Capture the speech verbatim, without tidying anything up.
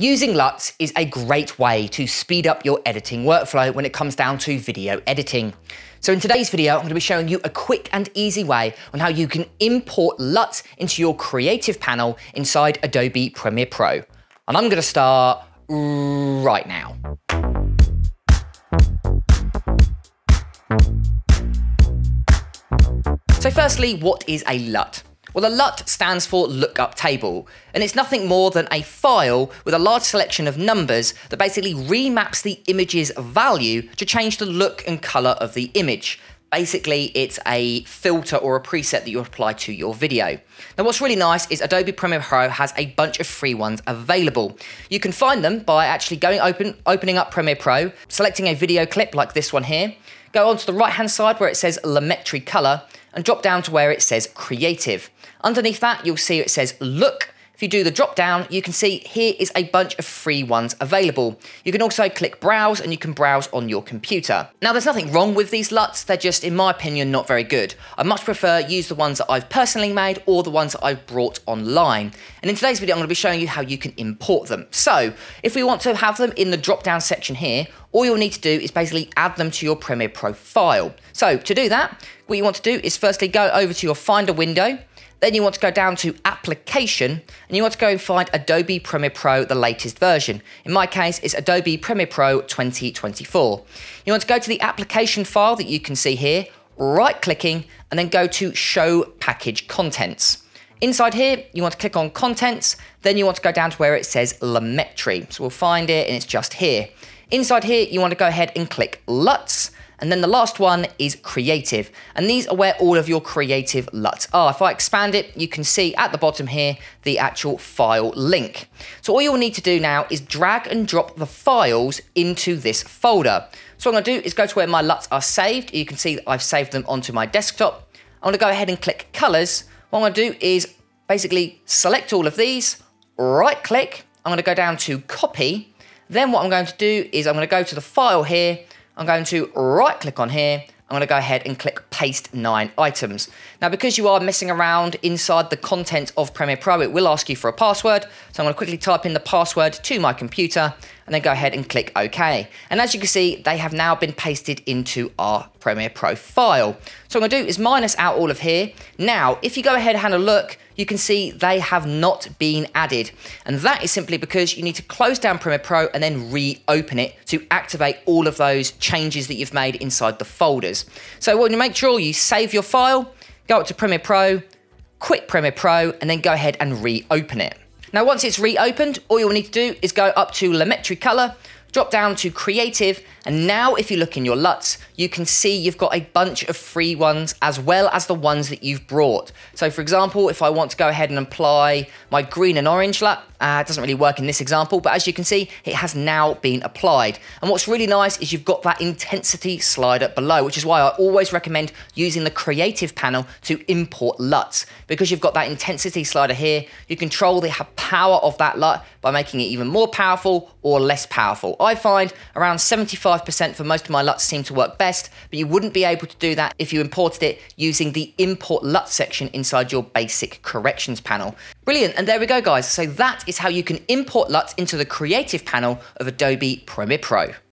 Using L U Ts is a great way to speed up your editing workflow when it comes down to video editing. So in today's video, I'm going to be showing you a quick and easy way on how you can import L U Ts into your creative panel inside Adobe Premiere Pro. And I'm going to start right now. So firstly, what is a L U T? Well, a L U T stands for lookup table, and it's nothing more than a file with a large selection of numbers that basically remaps the image's value to change the look and color of the image. Basically, it's a filter or a preset that you apply to your video. Now, what's really nice is Adobe Premiere Pro has a bunch of free ones available. You can find them by actually going open, opening up Premiere Pro, selecting a video clip like this one here, go onto the right-hand side where it says Lumetri Color, and drop down to where it says Creative. Underneath that, you'll see it says Look. If you do the drop down, you can see here is a bunch of free ones available. You can also click Browse, and you can browse on your computer. Now, there's nothing wrong with these L U Ts. They're just, in my opinion, not very good. I much prefer use the ones that I've personally made or the ones that I've brought online. And in today's video, I'm going to be showing you how you can import them. So if we want to have them in the drop down section here, all you'll need to do is basically add them to your Premiere Pro file. So to do that, what you want to do is firstly go over to your Finder window. Then you want to go down to Application, and you want to go and find Adobe Premiere Pro, the latest version. In my case, it's Adobe Premiere Pro twenty twenty-four. You want to go to the application file that you can see here, right-clicking, and then go to Show Package Contents. Inside here, you want to click on Contents, then you want to go down to where it says Lumetri. So we'll find it, and it's just here. Inside here, you want to go ahead and click L U Ts. And then the last one is Creative. And these are where all of your creative L U Ts are. If I expand it, you can see at the bottom here, the actual file link. So all you'll need to do now is drag and drop the files into this folder. So what I'm gonna do is go to where my L U Ts are saved. You can see that I've saved them onto my desktop. I'm gonna go ahead and click Colors. What I'm gonna do is basically select all of these, right click. I'm gonna go down to Copy. Then what I'm going to do is I'm gonna go to the file here. I'm going to right click on here. I'm going to go ahead and click Paste Nine Items. Now, because you are messing around inside the content of Premiere Pro, it will ask you for a password. So I'm going to quickly type in the password to my computer and then go ahead and click OK. And as you can see, they have now been pasted into our Premiere Pro file. So what I'm going to do is minus out all of here. Now, if you go ahead and have a look, you can see they have not been added. And that is simply because you need to close down Premiere Pro and then reopen it to activate all of those changes that you've made inside the folders. So when you make sure you save your file, go up to Premiere Pro, quit Premiere Pro, and then go ahead and reopen it. Now, once it's reopened, all you'll need to do is go up to Lumetri Color, drop down to Creative, and now if you look in your L U Ts, you can see you've got a bunch of free ones as well as the ones that you've brought. So for example, if I want to go ahead and apply my green and orange L U T, uh, it doesn't really work in this example, but as you can see, it has now been applied. And what's really nice is you've got that intensity slider below, which is why I always recommend using the Creative panel to import L U Ts. Because you've got that intensity slider here, you control the power of that L U T by making it even more powerful or less powerful. I find around seventy-five percent for most of my L U Ts seem to work best, but you wouldn't be able to do that if you imported it using the import L U T section inside your basic corrections panel. Brilliant, and there we go guys. So that is how you can import L U Ts into the creative panel of Adobe Premiere Pro.